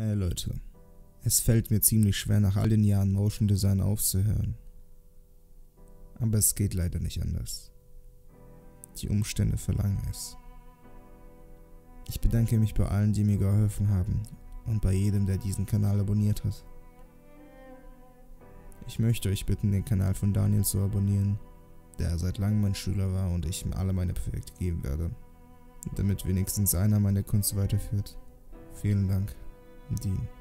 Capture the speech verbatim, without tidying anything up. Hey Leute, es fällt mir ziemlich schwer, nach all den Jahren Motion Design aufzuhören. Aber es geht leider nicht anders. Die Umstände verlangen es. Ich bedanke mich bei allen, die mir geholfen haben und bei jedem, der diesen Kanal abonniert hat. Ich möchte euch bitten, den Kanal von Daniel zu abonnieren, der seit langem mein Schüler war und ich ihm alle meine Projekte geben werde, damit wenigstens einer meine Kunst weiterführt. Vielen Dank, Dean.